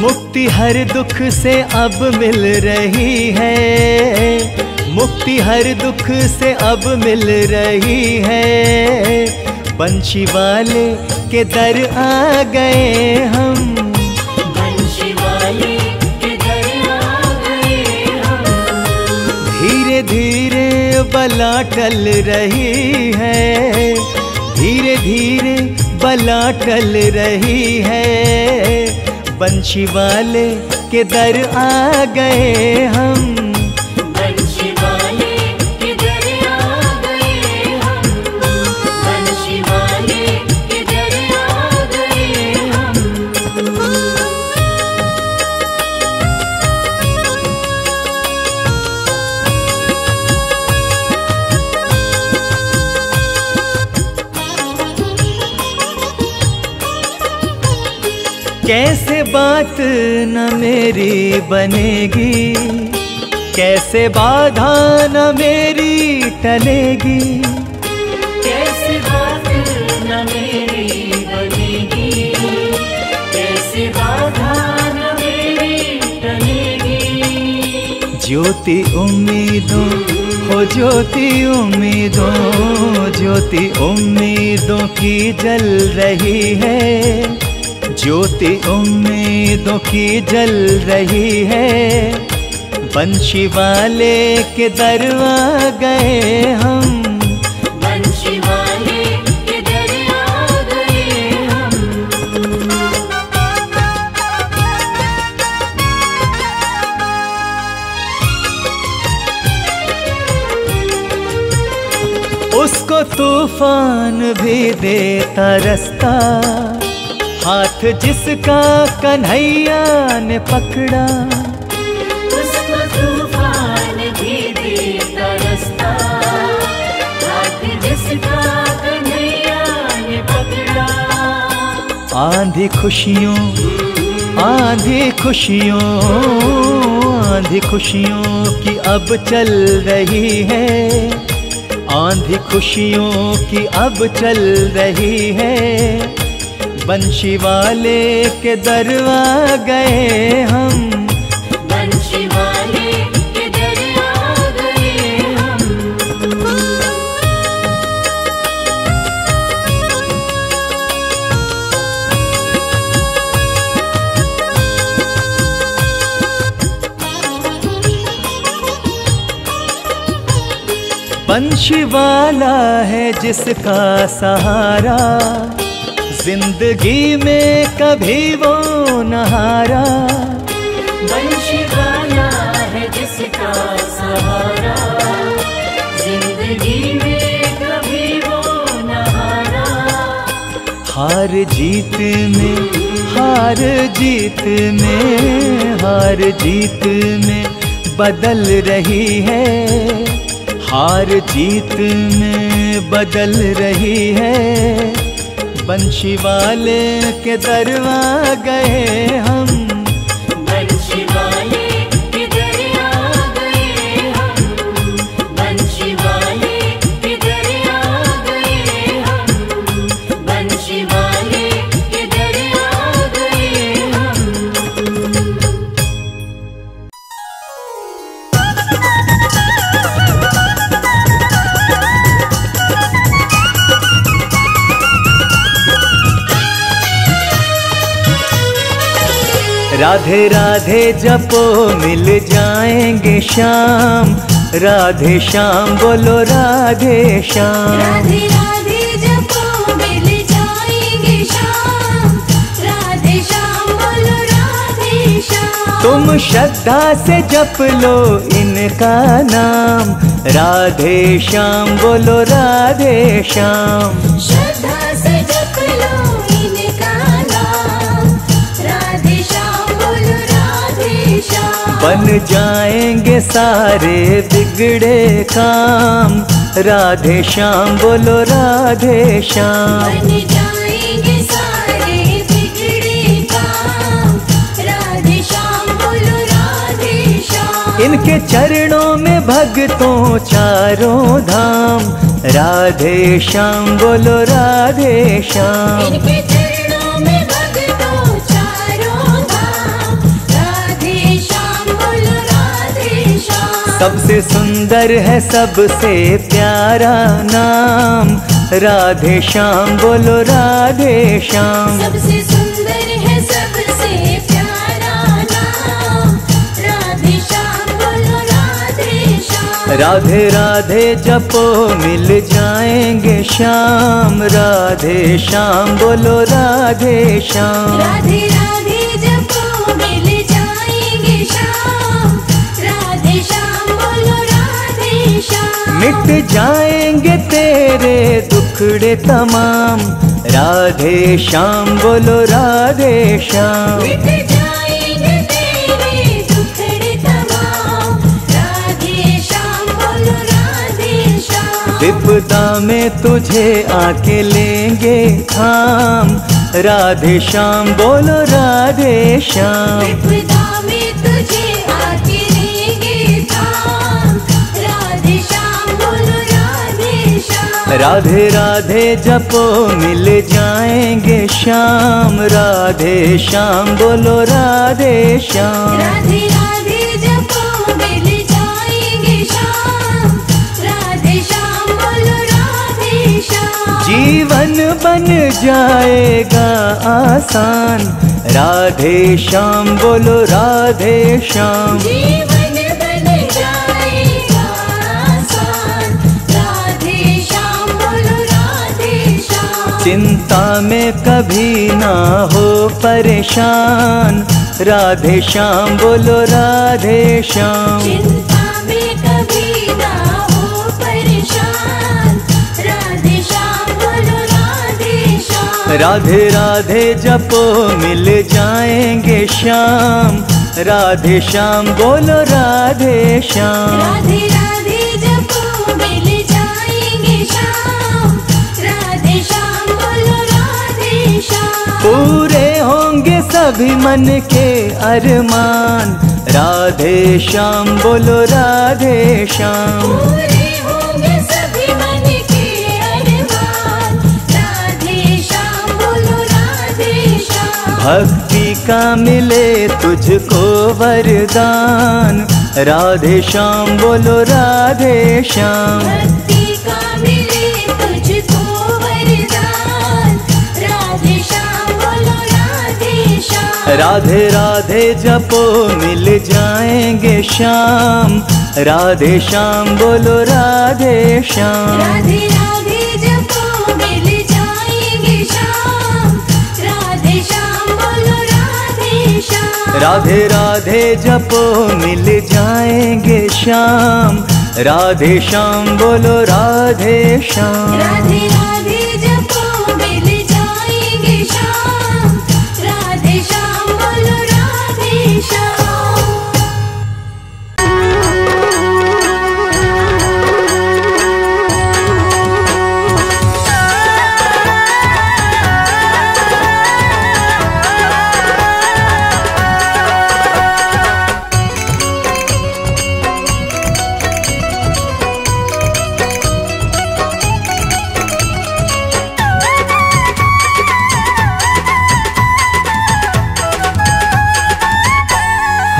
मुक्ति हर दुख से अब मिल रही है, मुक्ति हर दुख से अब मिल रही है। बंशी वाले के दर आ गए हम, बंशी वाले के दर आ गए हम। धीरे धीरे बला टल रही है, धीरे धीरे बला टल रही है। बंशी वाले के दर आ गए हम, बंशी वाले के दर आ गए हम, बंशी वाले के दर आ गए हम। कैसे बात न मेरी बनेगी, कैसे बाधा न मेरी टलेगी, कैसे बात न मेरी बनेगी, कैसे बाधा न मेरी टलेगी। ज्योति उम्मीदों हो ज्योति उम्मीदों, ज्योति उम्मीदों की जल रही है, ज्योति उम्मीदों की जल रही है। बंशी वाले के दर आ गए हम, बंशी वाले के दर आ गए हम। उसको तूफान भी देता रास्ता, हाथ जिसका कन्हैया ने पकड़ा, उसको तूफान भी देता रास्ता, हाथ जिसका कन्हैया ने पकड़ा। आंधी खुशियों, आंधी खुशियों, आंधी खुशियों की अब चल रही है, आंधी खुशियों की अब चल रही है। बंशी वाले के दर आ गए हम, बंशी वाले के दर आ गए हम। बंशी वाला है जिसका सहारा, जिंदगी में कभी वो न हारा, बंशी वाला है जिसका सहारा, जिंदगी में कभी वो न हारा। हार जीत में, हार जीत में, हार जीत में बदल रही है, हार जीत में बदल रही है। बंशी वाले के दर आ गए हम, बंशी वाले के दर आ गए हम, बंशी वाले के दर आ गए हम, बंशी वाले के दर आ गए हम। राधे राधे जपो मिल जाएंगे श्याम, राधे श्याम बोलो राधे श्याम। राधे राधे जपो मिल जाएंगे श्याम, राधे श्याम बोलो राधे श्याम। तुम श्रद्धा से जप लो इनका नाम, राधे श्याम बोलो राधे श्याम। श्रद्धा से जप लो इनका नाम, राधे श्याम बन जाएंगे सारे बिगड़े काम, राधे श्याम बोलो राधे श्याम। बन जाएंगे सारे बिगड़े काम, राधे श्याम बोलो राधे श्याम। इनके चरणों में भक्तों चारों धाम, राधे श्याम बोलो राधे श्याम। इनके चरणों में भक्तों चारों धाम, सबसे सुंदर है सबसे प्यारा नाम, राधे श्याम बोलो राधे श्याम। सबसे सुंदर है सबसे प्यारा नाम, राधे श्याम बोलो राधे श्याम। राधे राधे जपो मिल जाएंगे श्याम, राधे श्याम बोलो राधे श्याम। राधे राधे जपो मिल जाएंगे श्याम, राधे श्याम बोलो राधे श्याम। मिट जाएंगे तेरे दुखड़े तमाम, राधे श्याम बोलो राधे श्याम। मिट जाएंगे तेरे दुखड़े तमाम, राधे श्याम बोलो राधे श्याम। विपदा में तुझे आके लेंगे थाम, राधे श्याम बोलो राधे श्याम। विपदा में तुझे आके लेंगे थाम, राधे श्याम बोलो राधे श्याम। राधे राधे जपो मिल जाएंगे श्याम, राधे श्याम बोलो राधे श्याम। राधे राधे जपो मिल जाएंगे श्याम, राधे श्याम बोलो राधे श्याम। जीवन बन जाएगा आसान, राधे श्याम बोलो राधे श्याम। जीवन बन जाएगा आसान, राधे श्याम बोलो राधे श्याम। चिंता में कभी ना हो परेशान, राधे श्याम बोलो राधे श्याम। चिंता में कभी ना हो परेशान, राधे श्याम बोलो राधे श्याम। राधे राधे जपो मिल जाएंगे श्याम, राधे श्याम बोलो राधे श्याम। राधे राधे जपो मिल जाएंगे श्याम, राधे श्याम बोलो राधे श्याम। पूरे होंगे सभी मन के अरमान, राधे श्याम बोलो राधे श्याम। पूरे होंगे सभी मन के अरमान, राधे श्याम बोलो राधे श्याम। भक्ति का मिले तुझको वरदान, राधे श्याम बोलो राधे श्याम। भक्ति का मिले तुझको वरदान, राधे श्याम बोलो राधे श्याम। राधे राधे जपो मिल जाएंगे श्याम, राधे श्याम बोलो राधे श्याम। राधे राधे जपो मिल जाएंगे श्याम, राधे श्याम बोलो राधे श्याम। राधे राधे जपो मिल जाएंगे श्याम, राधे श्याम बोलो राधे श्याम। राधे राधे जपो मिल जाएंगे श्याम, राधे श्याम बोलो राधे श्याम।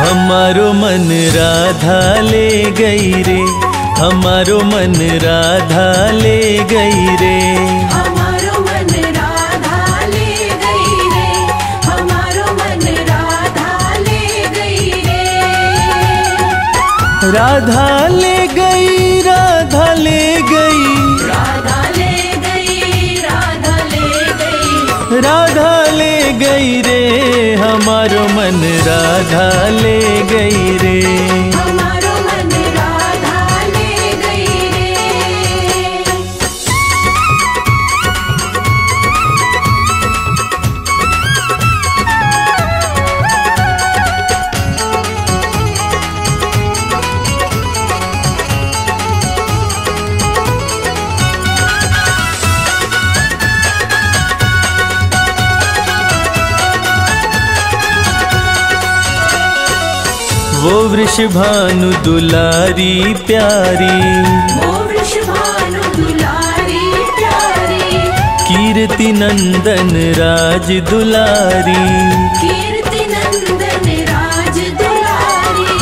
हमारो मन राधा ले गई रे, हमारो मन राधा ले गई रे, हमारो मन राधा ले गई रे, हमारो मन राधा ले गई रे। राधा ले गई राधा ले गई, राधा ले गई राधा ले गई, राधा ले गई रे, हमारो मन राधा ले गई रे, हमारो मन राधा ले गई रे। वो वृषभानु दुलारी प्यारी, वो वृषभानु दुलारी प्यारी, कीर्ति नंदन राज दुलारी, कीर्ति नंदन राज दुलारी,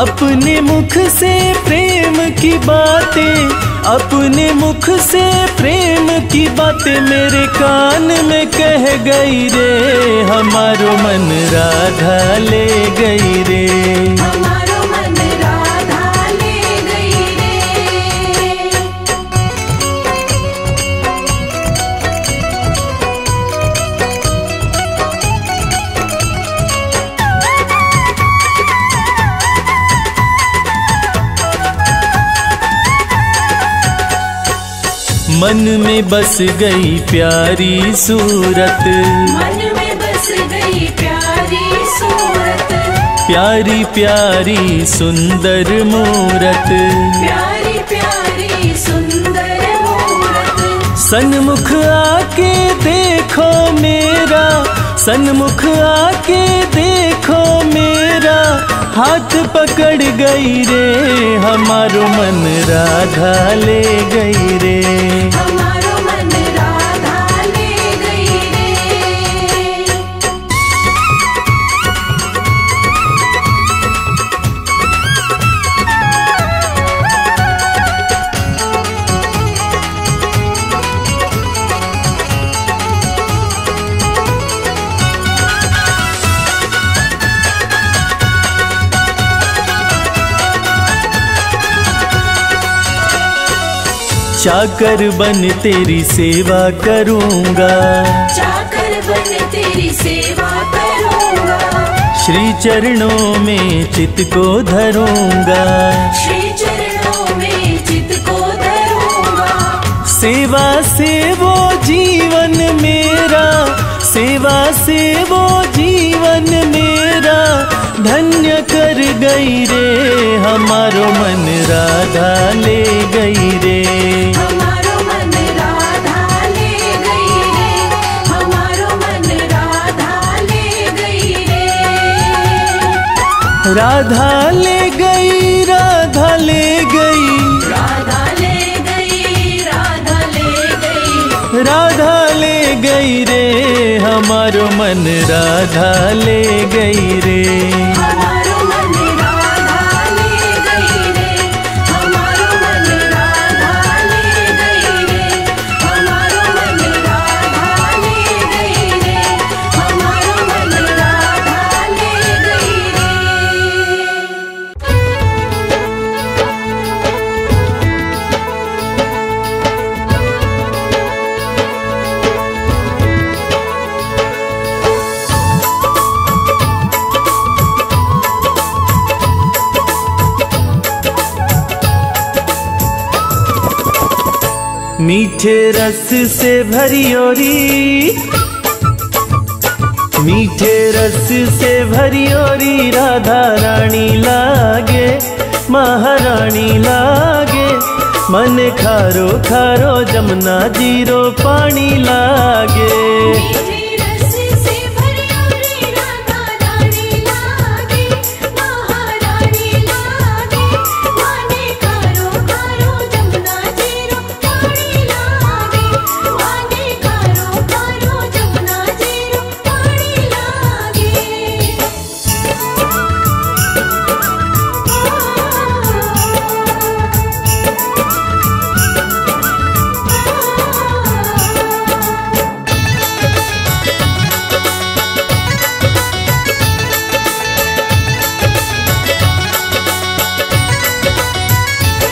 अपने मुख से प्रेम की बातें, अपने मुख से प्रेम की बातें मेरे कान में कह गई रे, हमारो मन राधा ले गई रे, हमारो मन राधा ले गई रे। मन में बस गई प्यारी सूरत, मन में बस गई प्यारी सूरत, प्यारी प्यारी सुंदर मूरत, प्यारी प्यारी सुंदर मूरत। सन्मुख आके देखो मेरा, सन्मुख आके देखो मेरा, हाथ पकड़ गई रे, हमारो मन राधा ले गई रे, हमारो मन राधा ले गई चाकर बन तेरी सेवा करूंगा, चाकर बन तेरी सेवा करूंगा, श्री चरणों में चित को धरूंगा, श्री चरणों में चित को धरूंगा। सेवा से वो जीवन मेरा, सेवा से वो जीवन मेरा, धन्य कर गई रे, हमारो मन राधा ले गई रे, हमारो मन राधा ले गई रे, हमारो मन राधा ले गई रे। राधा ले गई, राधा ले गई, राधा ले गई, राधा ले गई, राधा ले गई रे, हमारो मन राधा ले गई रे, हमारो मन राधा ले गई रे, हमारो मन राधा ले गई रे, हमारो मन राधा ले गई रे, हमारो मन राधा ले गई रे। मीठे रस से भरी ओरी, मीठे रस से भरी ओरी, राधा रानी लागे, महारानी लागे, मन खारो खारो जमुना जीरो पानी लागे। मीठे रस से भरी ओरी, राधा रानी लागे, महारानी लागे, मन खारो खारो जमुना जीरो पानी लागे, मन खारो खारो जमुना जीरो पानी लागे।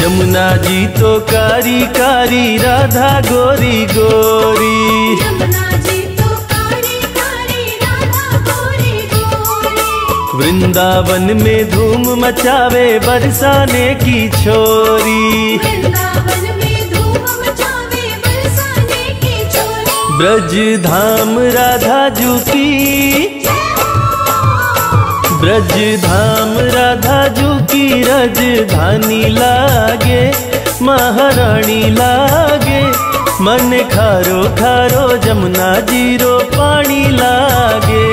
जमुना जी तो कारी कारी, राधा गोरी गोरी, जमुना जी तो कारी कारी, राधा गोरी गोरी। वृंदावन में धूम मचावे बरसाने की छोरी, वृंदावन में धूम मचावे बरसाने की छोरी, ब्रज धाम राधा जू की, ब्रज धाम राधा जू की, राजधानी लागे, महारानी लागे, मन खारो खारो जमुना जीरो पानी लागे।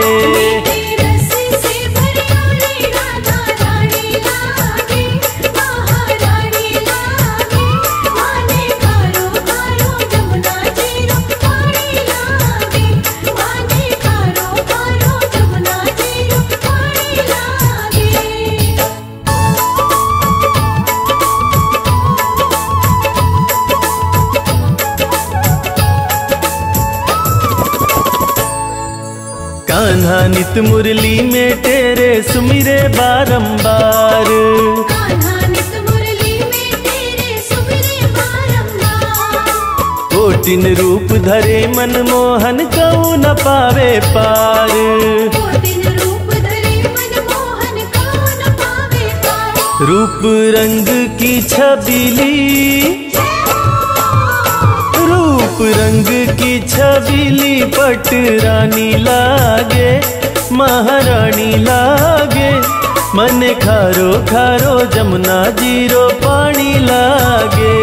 कान्हा नित मुरली में तेरे सुमिरे बारंबार। कोटिन रूप धरे मनमोहन कऊ न पावे पार। रूप रंग की छबीली, रूप रंग की छबीली पट रानी लागे, महारानी लागे। मन खारो खारो जमुना जीरो पानी लागे।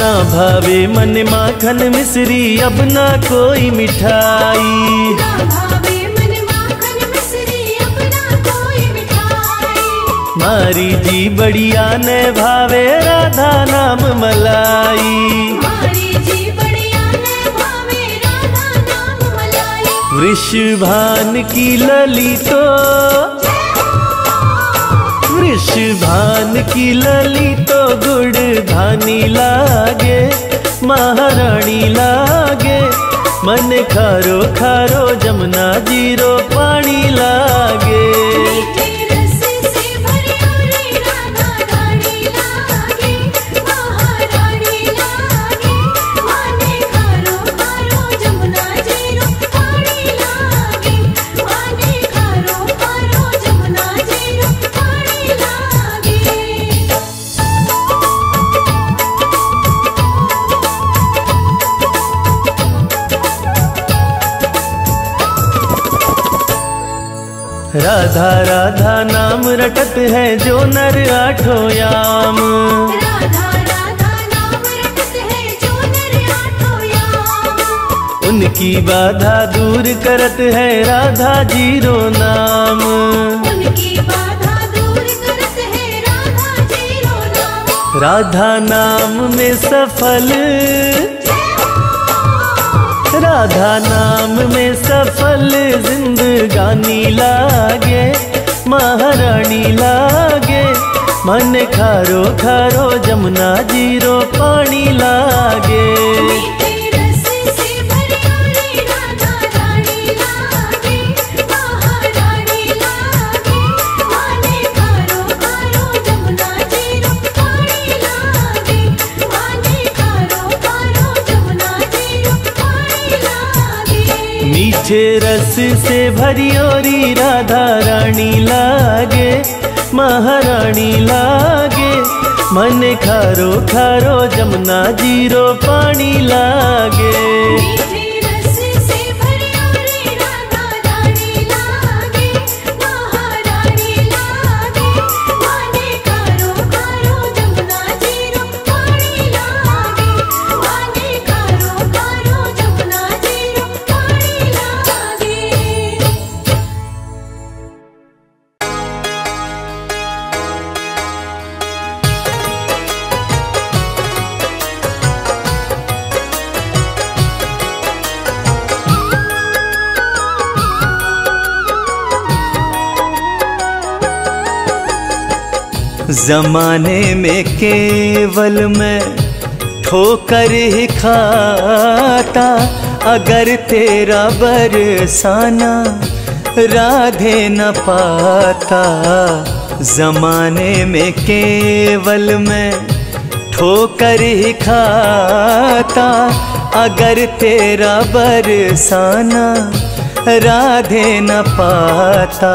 ना भावे मन माखन मिश्री अब ना कोई मिठाई, मारी जी बढ़िया न भावे राधा नाम मलाई। वृषभान की ललितो, वृषभान की ललितो गुड़ धानी लागे, महारानी लागे। मन खारो खारो जमुना जीरो पानी लागे। राधा राधा नाम रटत है जो नर आठों याम, राधा राधा नाम रटत है जो नर आठों याम। उनकी बाधा दूर करत है राधा जीरो नाम, उनकी बाधा दूर करत है राधा जीरो नाम। राधा नाम में सफल, राधा नाम में सफल जिंदगानी लागे, महारानी लागे। मन खारो खारो जमुना जीरो पानी लागे। मीठे रस से भरियोरी राधा रानी लागे, महारानी लागे। मन खारो खारो जमुना जीरो पानी लागे। जमाने में केवल मैं ठोकर ही खाता, अगर तेरा बरसाना राधे न पाता। जमाने में केवल मैं ठोकर ही खाता, अगर तेरा बरसाना राधे न पाता।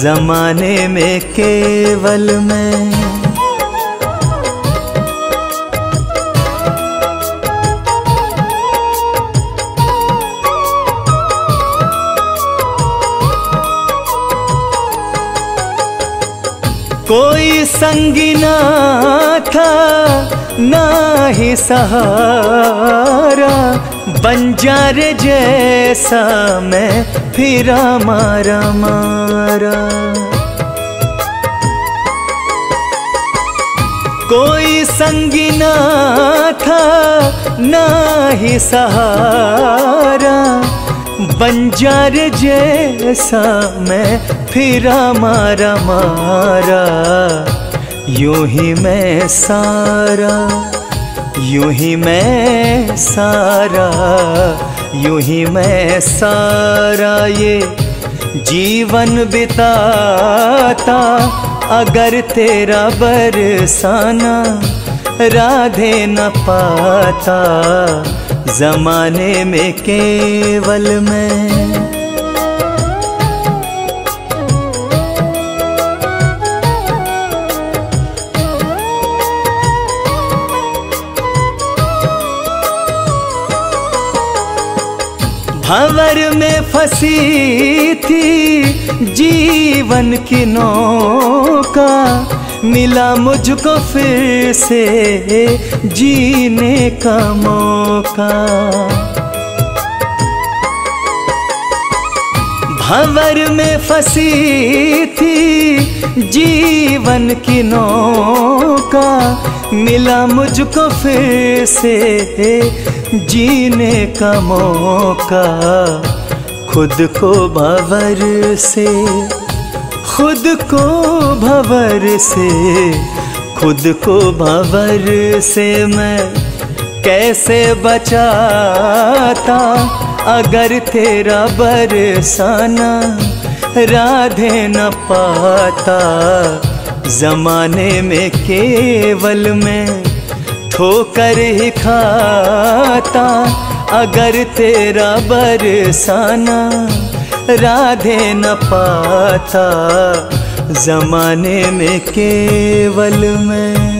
जमाने में केवल मैं कोई संगी ना था ना ही सहारा, बंजारे जैसा मैं फिरा मारा मारा। कोई संगी ना था ना ही सहारा, बंजारे जैसा मैं फिरा मारा मारा। यूं ही मैं सारा, यूं ही मैं सारा, यूं ही मैं सारा ये जीवन बिताता, अगर तेरा बरसाना राधे न पाता। जमाने में केवल मैं, भंवर में फंसी थी जीवन की नौका, मिला मुझको फिर से जीने का मौका। भंवर में फंसी थी जीवन की नौका, मिला मुझको फिर से जीने का मौका। खुद को भंवर से, खुद को भंवर से, खुद को भंवर से मैं कैसे बचाता, अगर तेरा बरसाना राधे न पाता। जमाने में केवल मैं ठोकर ही खाता, अगर तेरा बरसाना राधे न पाता। जमाने में केवल मैं।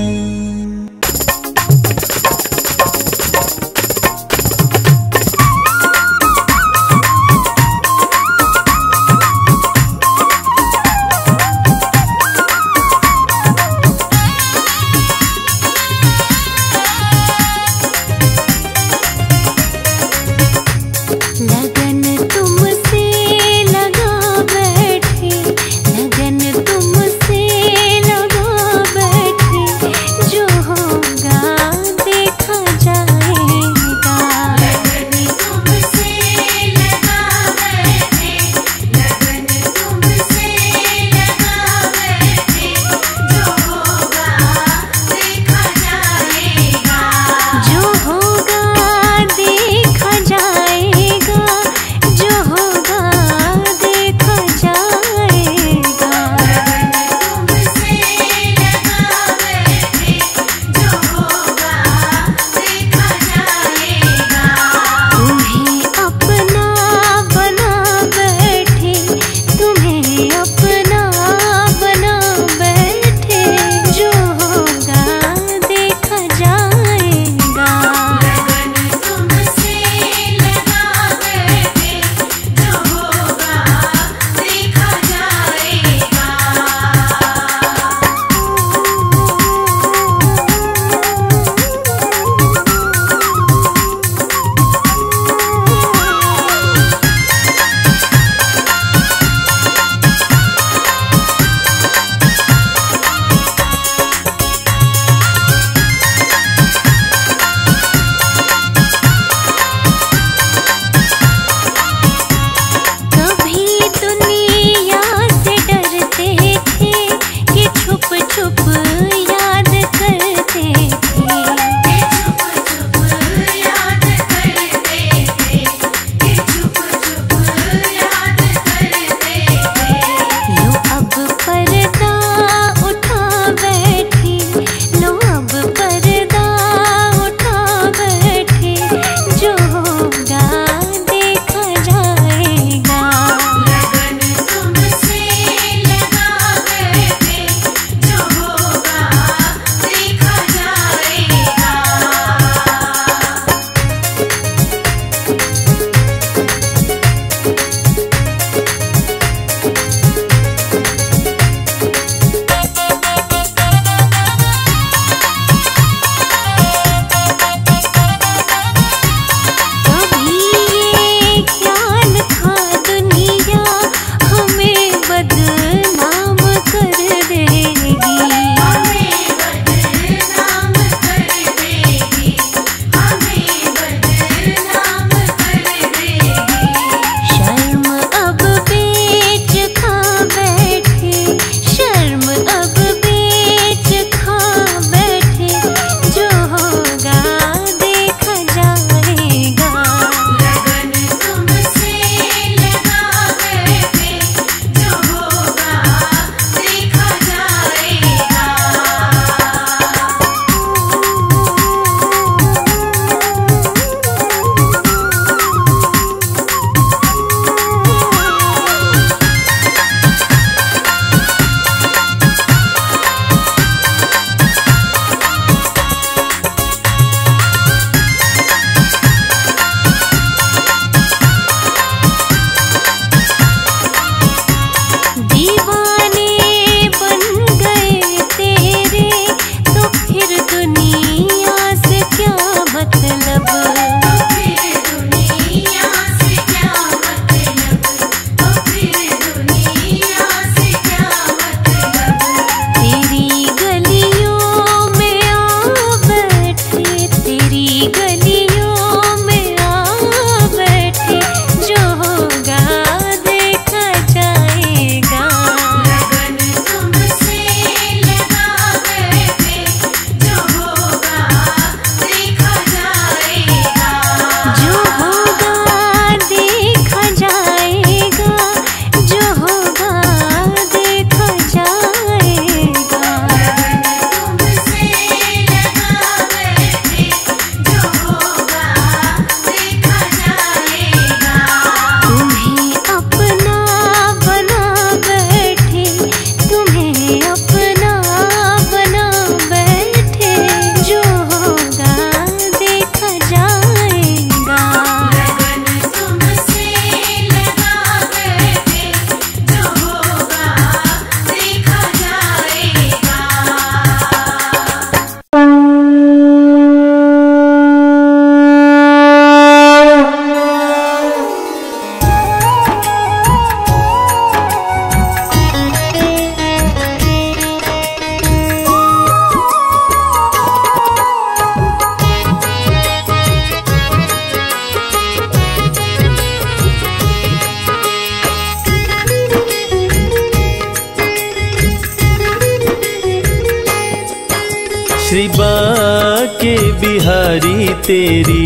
श्री बाके बिहारी तेरी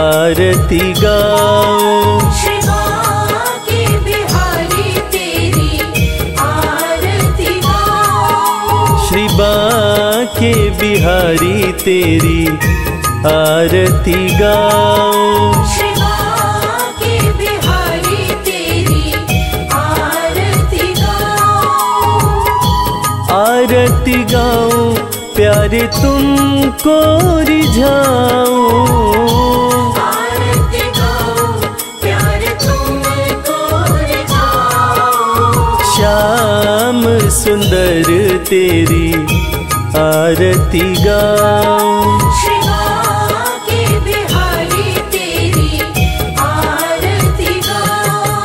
आरती गाओ, श्री बाके बिहारी तेरी आरती गाओ, श्री बाके बिहारी तेरी आरती गाओ। आरती गाओ प्यारे तुमको रिझाओ, आरती गाओ प्यारे तुमको रिझाओ, श्याम सुंदर तेरी आरती गाओ, श्री बाके बिहारी तेरी आरती गाओ।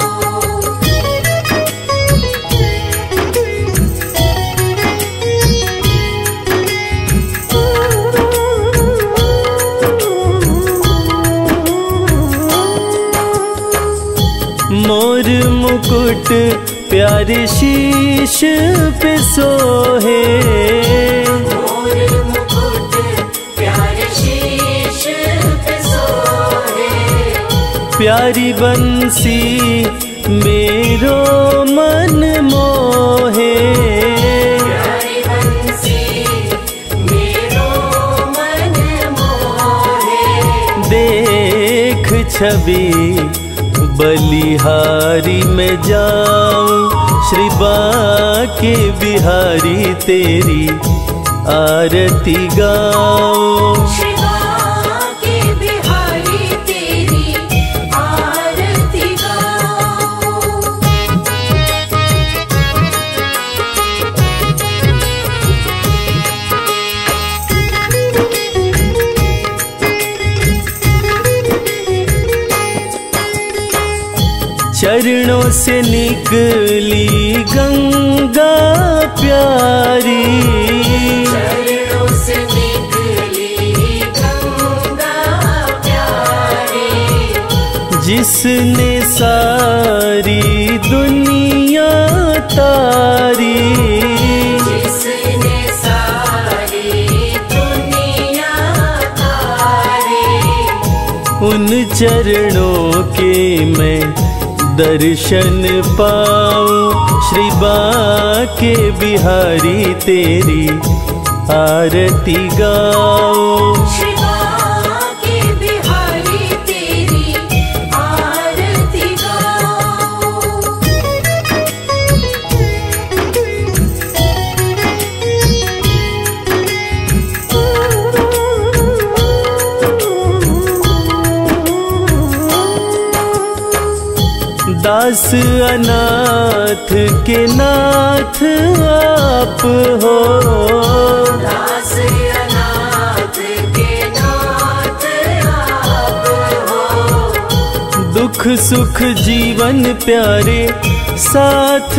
मोर मुकुट प्यारे शीश पे सोहे, मोर मुकुट प्यारे शीश पे सोहे, प्यारी बंसी मेरो मन मोहे, प्यारी बंसी मेरो मन मोहे, देख छवि बलिहारी में जाऊं, श्री बाके बिहारी तेरी आरती गाऊं, श्री बाके बिहारी तेरी आरती गाऊं। चरणों से निकली गंगा प्यारी, चरणों से निकली गंगा प्यारी, जिसने सारी दुनिया तारी, जिसने सारी दुनिया तारी, उन चरणों के मैं दर्शन पाऊं, श्री बाके बिहारी तेरी आरती गाऊं, श्री बाके बिहारी तेरी आरती गाऊं। दास अनाथ के नाथ आप हो, दास अनाथ के नाथ आप हो, दुख सुख जीवन प्यारे साथ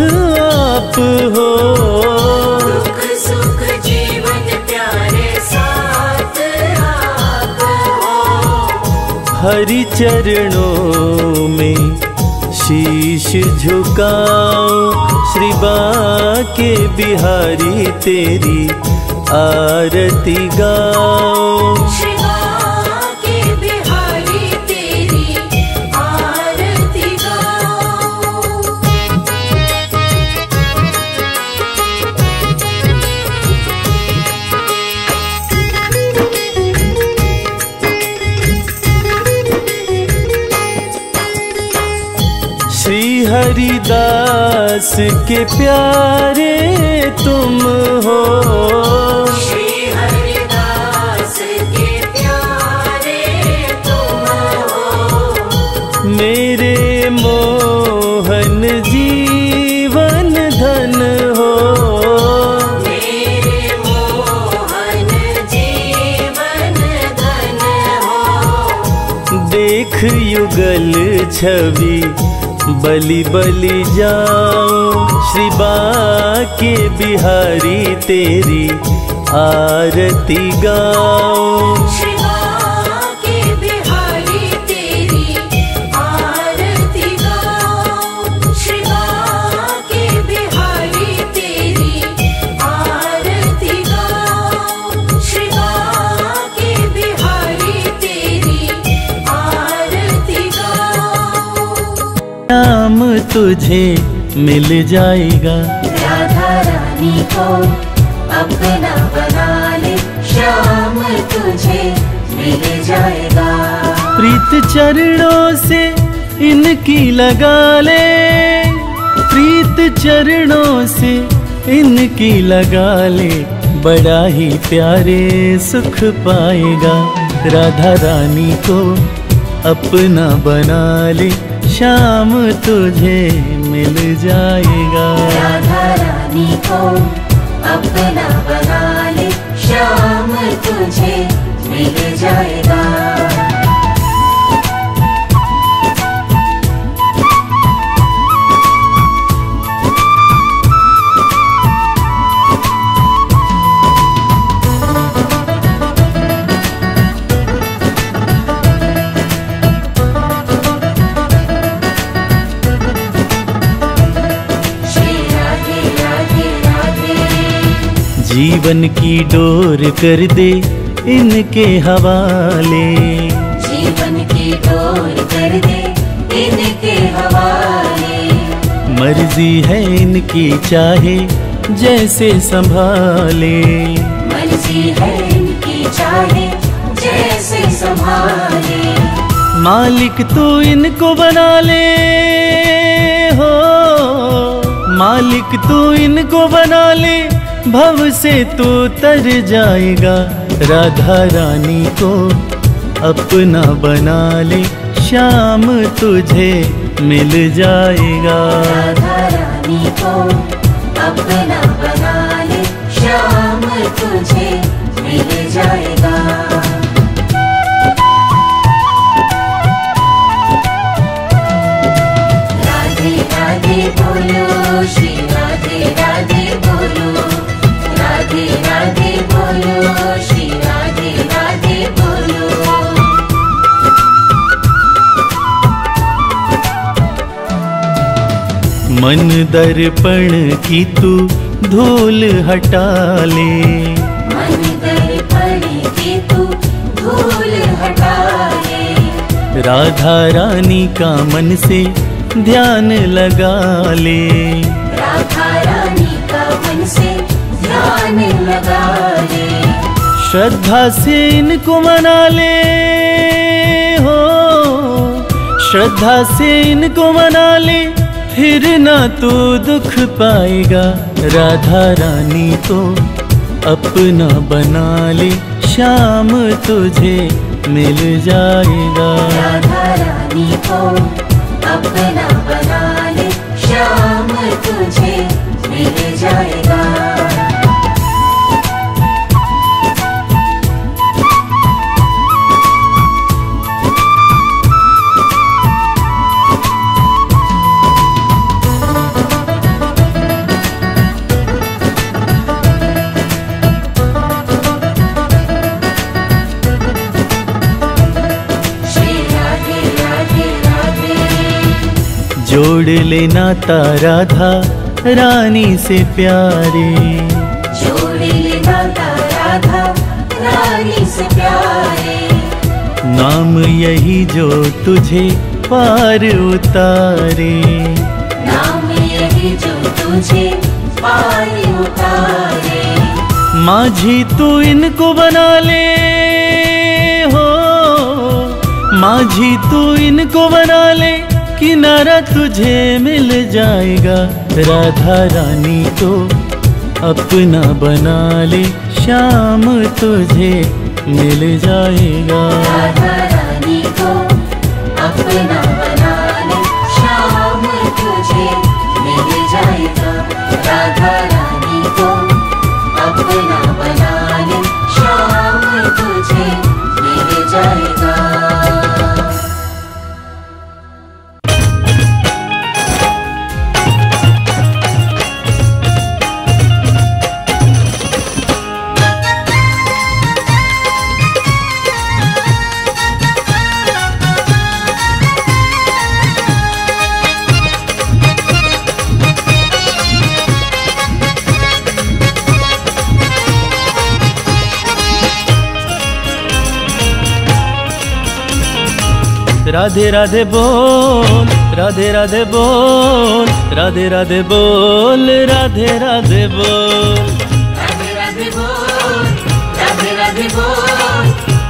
आप हो, दुख सुख जीवन प्यारे साथ आप हो, हरि चरणों में शीश झुकाओ, श्री बाके बिहारी तेरी आरती गाओ, श्री बाके बिहारी तेरी आरती गाओ। श्री हरिदास के प्यारे तुम हो, श्री हरिदास के प्यारे तुम हो, मेरे मोहन जीवन धन हो, मेरे मोहन जीवन धन हो, देख युगल छवि बलि बलि जाऊं, श्री बाके बिहारी तेरी आरती गाऊं, श्री बाके बिहारी तेरी आरती गाऊं, श्री बाके बिहारी तेरी आरती गाऊं। तुझे मिल जाएगा। राधा रानी को अपना बना ले, श्याम तुझे मिल जाएगा। प्रीत चरणों से इनकी लगा ले, प्रीत चरणों से इनकी लगा ले, बड़ा ही प्यारे सुख पाएगा। राधा रानी को अपना बना ले, श्याम तुझे मिल जाएगा। राधा रानी को अपना बना ले, श्याम तुझे मिल जाएगा। जीवन की डोर कर दे इनके हवाले, जीवन की डोर कर दे इनके हवाले, मर्जी है इनकी चाहे जैसे संभाले, मर्जी है इनकी चाहे जैसे संभाले, मालिक तू इनको बना ले हो, मालिक तू इनको बना ले, भव से तो तर जाएगा। राधा रानी को अपना बना ले, श्याम तुझे मिल जाएगा। राधा रानी को अपना बना ले, श्याम तुझे मिल जाएगा। मन दर्पण की तू धूल हटा ले, मन दर्पण की तू धूल हटा ले, राधा रानी का मन से ध्यान लगा ले, राधा रानी का मन से ध्यान लगा ले, श्रद्धा से इनको मना ले हो, श्रद्धा से इनको मना ले, फिर ना तो दुख पाएगा। राधा रानी को अपना बना ले, श्याम तुझे मिल जाएगा। राधा रानी को अपना बना ले, श्याम तुझे मिल जाएगा। जोड़ लेना राधा रानी से प्यारे, जोड़ लेना राधा रानी से प्यारे, नाम यही जो तुझे पार उतारे, नाम यही जो तुझे पार उतारे, माझी तू इनको बना ले हो, माझी तू इनको बना ले, किनारा तुझे मिल जाएगा। राधा रानी को अपना बना ले, श्याम तुझे मिल जाएगा। राधा रानी को अपना बना ले, श्याम तुझे मिल जाएगा। राधा रानी को अपना बना ले, श्याम तुझे मिल जाएगा। राधे राधे बोल, राधे राधे बोल, राधे राधे बोल, राधे राधे बोल, राधे राधे बोल, राधे राधे बोल,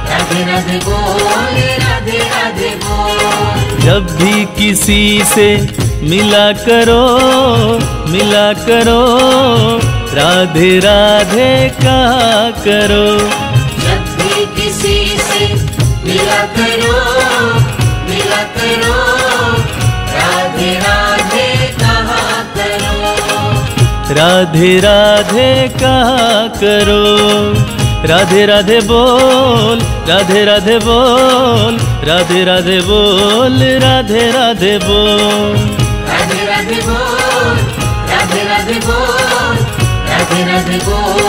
राधे राधे बोल, राधे राधे बोल। जब भी किसी से मिला करो, मिला करो, राधे राधे कहा करो। जब भी किसी से मिला करो, मिला करो, राधे राधे कहा करो, राधे राधे कहा करो। राधे राधे बोल, राधे राधे बोल, राधे राधे बोल, राधे राधे बोल, राधे राधे बोल, राधे राधे बोल, राधे राधे बोल, राधे राधे बोल।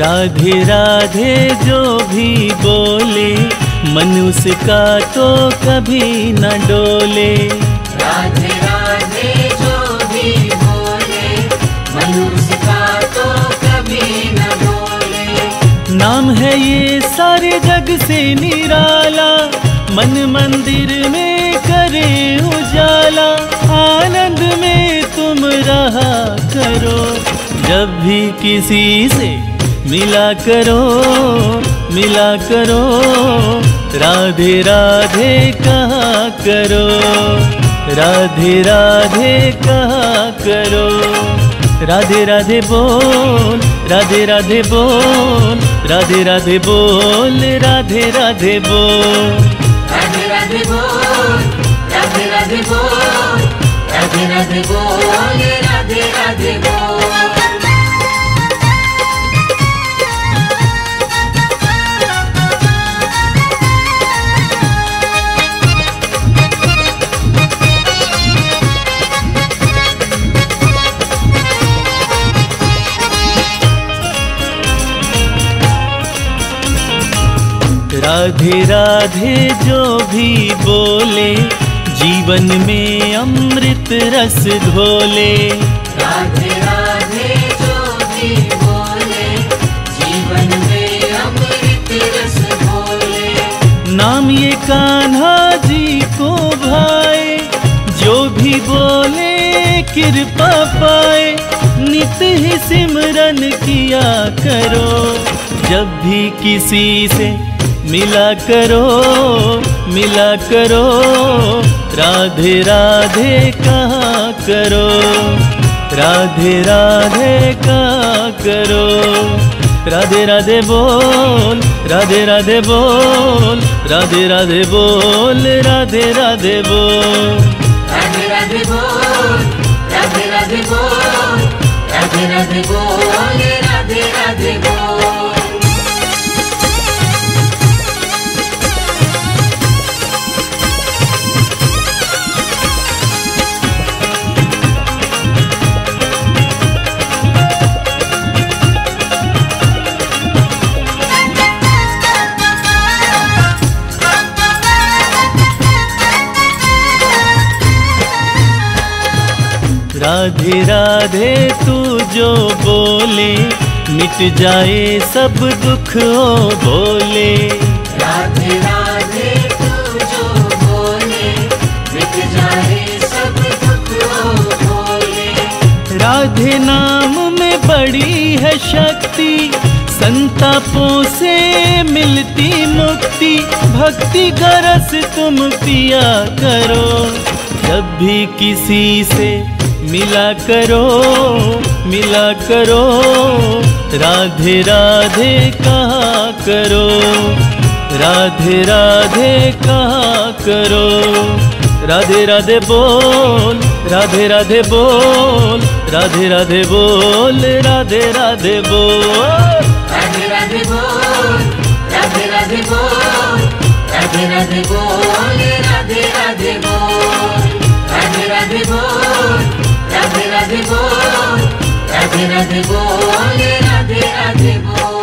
राधे राधे जो भी बोले मन उसका तो कभी न डोले। राधे राधे जो भी बोले मन उसका तो कभी न डोले। नाम है ये सारे जग से निराला, मन मंदिर में करे उजाला, आनंद में तुम रहा करो। जब भी किसी से मिला करो, मिला करो, राधे राधे कहा करो, राधे राधे कहा करो। राधे राधे बोल, राधे राधे बोल, राधे राधे बोल, राधे राधे बोल, राधे राधे बोल, राधे राधे बोल, राधे राधे बोल, राधे राधे बोल। राधे राधे जो भी बोले जीवन में अमृत रस घोले। राधे राधे जो भी बोले जीवन में अमृत रस घोले। नाम ये कान्हा जी को भाए जो भी बोले कृपा पाए, नित्य ही सिमरन किया करो। जब भी किसी से मिला करो, मिला करो, राधे राधे कहा करो, राधे राधे कहा करो। राधे राधे बोल, राधे राधे बोल, राधे राधे बोल, राधे राधे बोल, राधे राधे बोल, राधे राधे बोल, राधे राधे बोल, राधे राधे बोल। राधे राधे तू जो बोले मिट जाए सब दुख हो बोले। राधे राधे तू जो बोले मिट जाए सब दुख हो बोले। राधे नाम में बड़ी है शक्ति, संतापों से मिलती मुक्ति, भक्ति का रस तुम पिया करो। जब भी किसी से मिला करो, मिला करो, राधे राधे कहा करो, राधे राधे कहा करो। राधे राधे बोल, राधे राधे बोल, राधे राधे बोल, राधे राधे बोल, राधे राधे बोल, राधे राधे बोल, राधे राधे बोल, राधे राधे बोल, राधे राधे बोल, राधे बोल राधे राधे बोल।